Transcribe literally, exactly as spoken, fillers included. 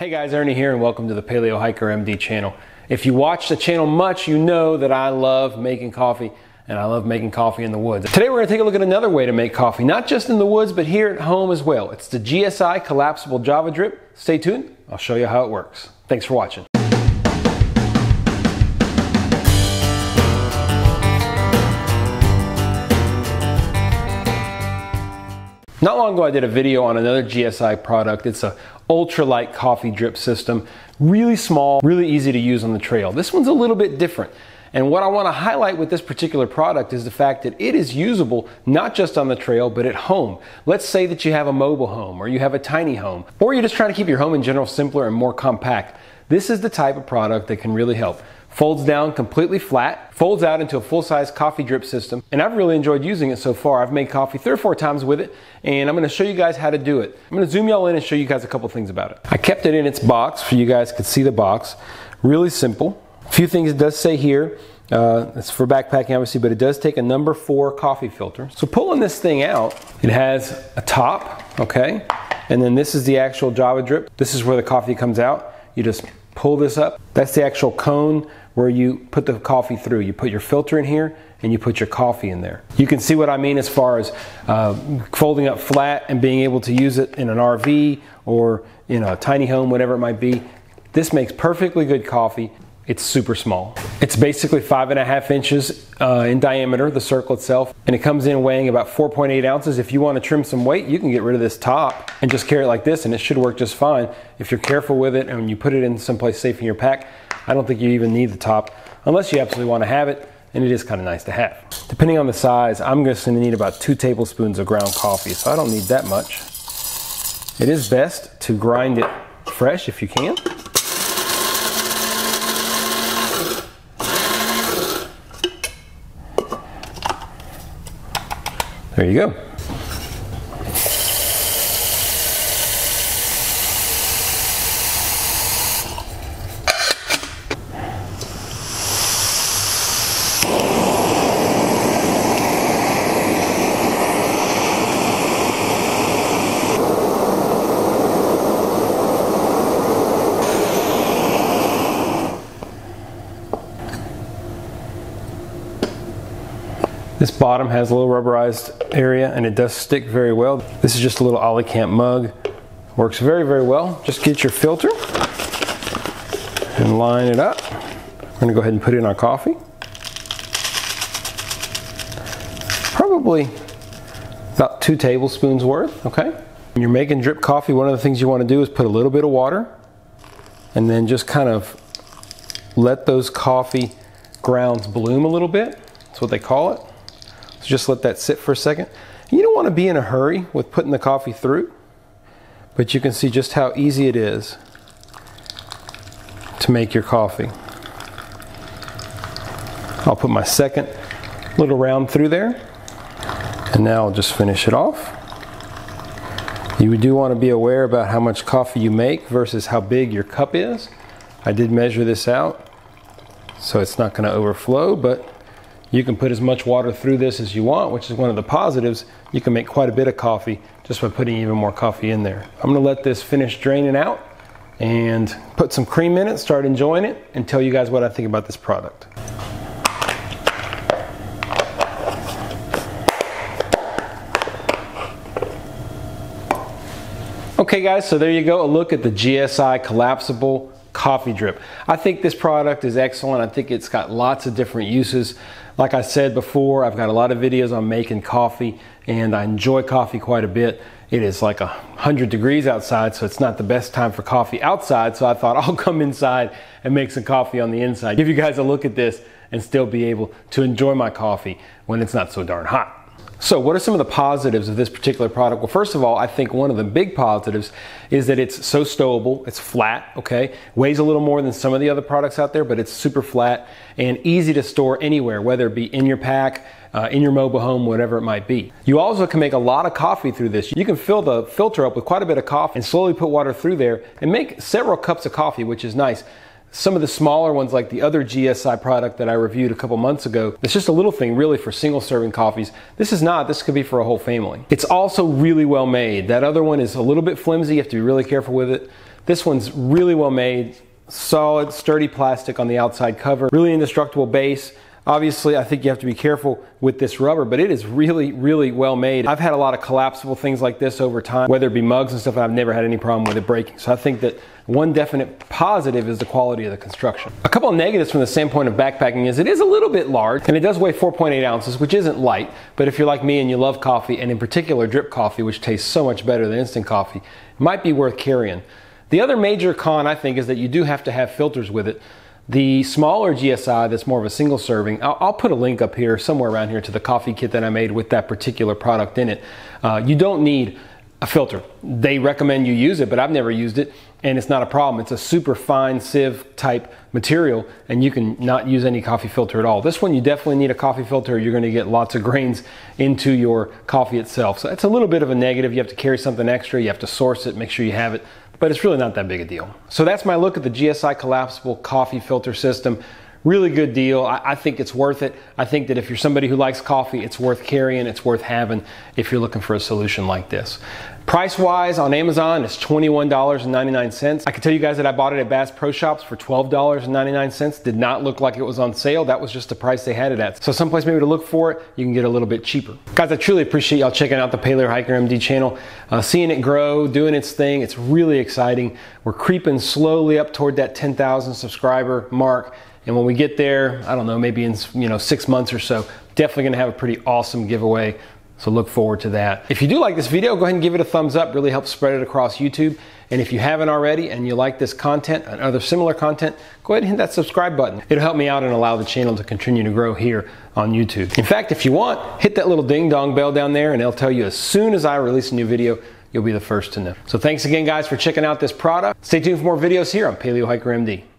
Hey guys, Ernie here and welcome to the Paleo Hiker M D channel. If you watch the channel much, you know that I love making coffee and I love making coffee in the woods. Today we're gonna take a look at another way to make coffee, not just in the woods, but here at home as well. It's the G S I collapsible Java drip. Stay tuned, I'll show you how it works. Thanks for watching. Not long ago I did a video on another G S I product. It's a ultralight coffee drip system. Really small, really easy to use on the trail. This one's a little bit different. And what I want to highlight with this particular product is the fact that it is usable not just on the trail, but at home. Let's say that you have a mobile home or you have a tiny home, or you're just trying to keep your home in general simpler and more compact. This is the type of product that can really help. Folds down completely flat, folds out into a full-size coffee drip system, and I've really enjoyed using it so far. I've made coffee three or four times with it, and I'm gonna show you guys how to do it. I'm gonna zoom y'all in and show you guys a couple things about it. I kept it in its box so you guys could see the box. Really simple. A few things it does say here. Uh, it's for backpacking obviously, but it does take a number four coffee filter. So pulling this thing out, it has a top, okay? And then this is the actual Java drip. This is where the coffee comes out. You just pull this up. That's the actual cone where you put the coffee through. You put your filter in here and you put your coffee in there. You can see what I mean as far as uh, folding up flat and being able to use it in an R V or in a tiny home, whatever it might be. This makes perfectly good coffee. It's super small. It's basically five and a half inches uh, in diameter, the circle itself, and it comes in weighing about four point eight ounces. If you want to trim some weight, you can get rid of this top and just carry it like this, and it should work just fine. If you're careful with it and you put it in someplace safe in your pack, I don't think you even need the top, unless you absolutely want to have it, and it is kind of nice to have. Depending on the size, I'm just going to need about two tablespoons of ground coffee, so I don't need that much. It is best to grind it fresh if you can. There you go. This bottom has a little rubberized area and it does stick very well. This is just a little Olicamp mug. Works very, very well. Just get your filter and line it up. We're gonna go ahead and put in our coffee. Probably about two tablespoons worth, okay? When you're making drip coffee, one of the things you wanna do is put a little bit of water and then just kind of let those coffee grounds bloom a little bit. That's what they call it. So just let that sit for a second. You don't want to be in a hurry with putting the coffee through, but you can see just how easy it is to make your coffee. I'll put my second little round through there, and now I'll just finish it off. You do want to be aware about how much coffee you make versus how big your cup is. I did measure this out, so it's not going to overflow, but you can put as much water through this as you want, which is one of the positives. You can make quite a bit of coffee just by putting even more coffee in there. I'm gonna let this finish draining out and put some cream in it, start enjoying it, and tell you guys what I think about this product. Okay guys, so there you go, a look at the G S I collapsible coffee drip. I think this product is excellent. I think it's got lots of different uses. Like I said before, I've got a lot of videos on making coffee and I enjoy coffee quite a bit. It is like a hundred degrees outside, so it's not the best time for coffee outside, so I thought I'll come inside and make some coffee on the inside, give you guys a look at this and still be able to enjoy my coffee when it's not so darn hot. So what are some of the positives of this particular product? Well, first of all, I think one of the big positives is that it's so stowable, it's flat, okay? Weighs a little more than some of the other products out there, but it's super flat and easy to store anywhere, whether it be in your pack, uh, in your mobile home, whatever it might be. You also can make a lot of coffee through this. You can fill the filter up with quite a bit of coffee and slowly put water through there and make several cups of coffee, which is nice. Some of the smaller ones, like the other G S I product that I reviewed a couple months ago, it's just a little thing really for single serving coffees. This is not, this could be for a whole family. It's also really well made. That other one is a little bit flimsy, you have to be really careful with it, This one's really well made, solid, sturdy plastic on the outside cover, really indestructible base. Obviously, I think you have to be careful with this rubber, but it is really, really well made. I've had a lot of collapsible things like this over time, whether it be mugs and stuff, and I've never had any problem with it breaking. So I think that one definite positive is the quality of the construction. A couple of negatives from the standpoint of backpacking is it is a little bit large, and it does weigh four point eight ounces, which isn't light, but if you're like me and you love coffee, and in particular drip coffee, which tastes so much better than instant coffee, it might be worth carrying. The other major con, I think, is that you do have to have filters with it. The smaller G S I that's more of a single serving, I'll, I'll put a link up here somewhere around here to the coffee kit that I made with that particular product in it. Uh, you don't need a filter. They recommend you use it, but I've never used it, and it's not a problem. It's a super fine sieve type material, and you can not use any coffee filter at all. This one, you definitely need a coffee filter. You're going to get lots of grains into your coffee itself. So it's a little bit of a negative. You have to carry something extra. You have to source it, make sure you have it. But it's really not that big a deal. So that's my look at the G S I collapsible coffee filter system. Really good deal. I, I think it's worth it. I think that if you're somebody who likes coffee, it's worth carrying, it's worth having if you're looking for a solution like this. Price-wise on Amazon, it's twenty-one ninety-nine. I can tell you guys that I bought it at Bass Pro Shops for twelve ninety-nine. Did not look like it was on sale. That was just the price they had it at. So someplace maybe to look for it, you can get a little bit cheaper. Guys, I truly appreciate y'all checking out the Paleo Hiker M D channel. Uh, seeing it grow, doing its thing, it's really exciting. We're creeping slowly up toward that ten thousand subscriber mark. And when we get there, I don't know, maybe in you know six months or so, definitely gonna have a pretty awesome giveaway. So look forward to that. If you do like this video, go ahead and give it a thumbs up. Really helps spread it across YouTube. And if you haven't already and you like this content and other similar content, go ahead and hit that subscribe button. It'll help me out and allow the channel to continue to grow here on YouTube. In fact, if you want, hit that little ding dong bell down there and it'll tell you as soon as I release a new video, you'll be the first to know. So thanks again, guys, for checking out this product. Stay tuned for more videos here on Paleo Hiker M D.